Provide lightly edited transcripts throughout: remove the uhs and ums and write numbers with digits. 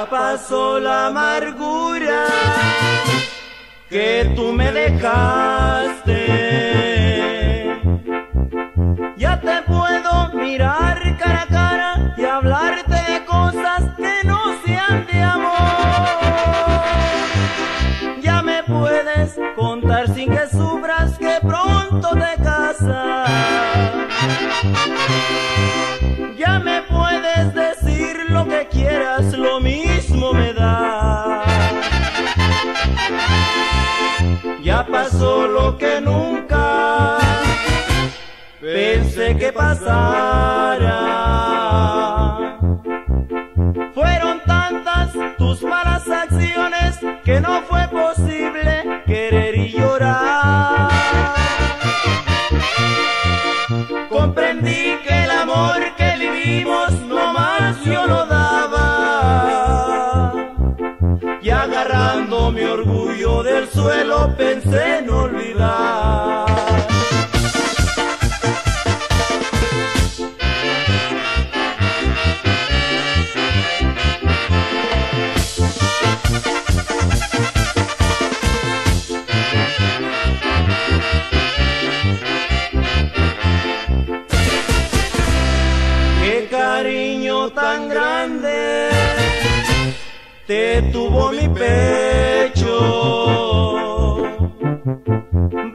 ya pasó la amargura que tú me dejaste. Ya te puedo mirar cara a cara y hablarte de cosas que no sean de amor. Ya me puedes contar sin que sufras que pronto te casas. Ya me puedes decir lo que quieras, lo mismo me da. Ya pasó lo que nunca pensé que pasara. Fueron tantas tus malas acciones que no fue posible querer y llorar. Comprendí que el amor que vivimos no más yo lo daba. Y agarrando mi orgullo del suelo pensé en olvidar. Cariño tan grande te tuvo mi pecho.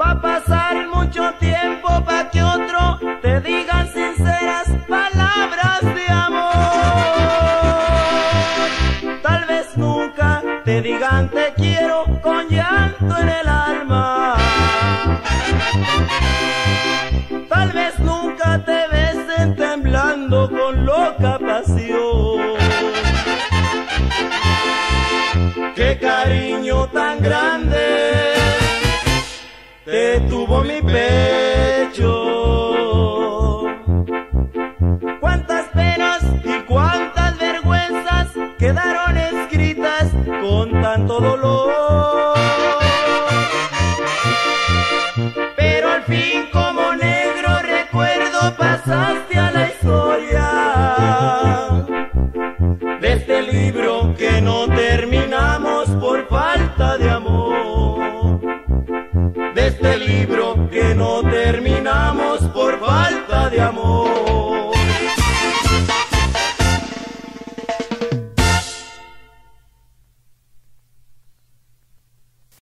Va a pasar mucho tiempo para que otro te digan sinceras palabras de amor. Tal vez nunca te digan te quiero con llanto en el alma. Tal vez nunca te besen temblando con loca pasión. Qué cariño tan grande te tuvo mi pecho. Cuántas penas y cuántas vergüenzas quedaron escritas con tanto dolor. Pero al fin como negro recuerdo pasaste a la historia de este libro que no terminamos por falta de amor. De este libro que no terminamos por falta de amor.